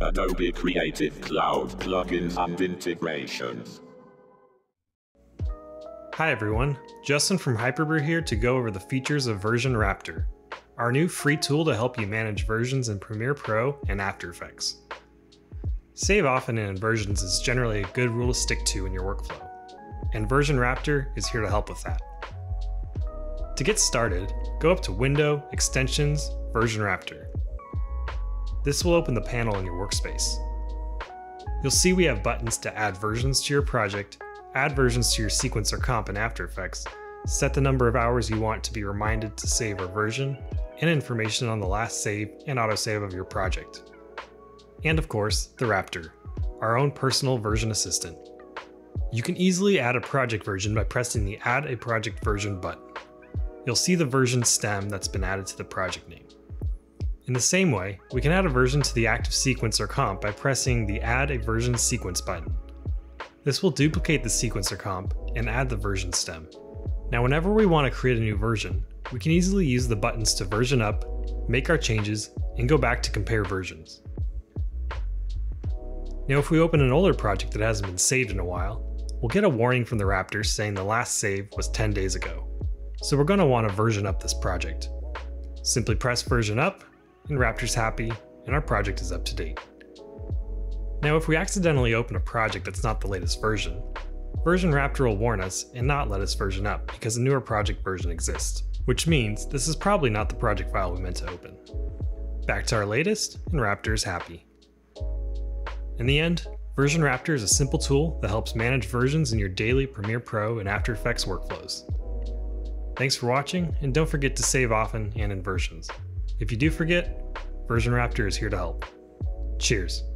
Adobe Creative Cloud plugins and integrations. Hi everyone, Justin from Hyperbrew here to go over the features of Version Raptor, our new free tool to help you manage versions in Premiere Pro and After Effects. Save often and in versions is generally a good rule to stick to in your workflow, and Version Raptor is here to help with that. To get started, go up to Window, Extensions, Version Raptor. This will open the panel in your workspace. You'll see we have buttons to add versions to your project, add versions to your sequence or comp in After Effects, set the number of hours you want to be reminded to save or version, and information on the last save and autosave of your project. And of course, the Raptor, our own personal version assistant. You can easily add a project version by pressing the Add a Project Version button. You'll see the version stem that's been added to the project name. In the same way, we can add a version to the active sequence or comp by pressing the Add a Version Sequence button. This will duplicate the sequence or comp and add the version stem. Now, whenever we want to create a new version, we can easily use the buttons to version up, make our changes, and go back to compare versions. Now, if we open an older project that hasn't been saved in a while, we'll get a warning from the Raptor saying the last save was 10 days ago. So we're going to want to version up this project. Simply press version up, and Raptor's happy, and our project is up to date. Now, if we accidentally open a project that's not the latest version, Version Raptor will warn us and not let us version up because a newer project version exists, which means this is probably not the project file we meant to open. Back to our latest, and Raptor is happy. In the end, Version Raptor is a simple tool that helps manage versions in your daily Premiere Pro and After Effects workflows. Thanks for watching, and don't forget to save often and in versions. If you do forget, Version Raptor is here to help. Cheers.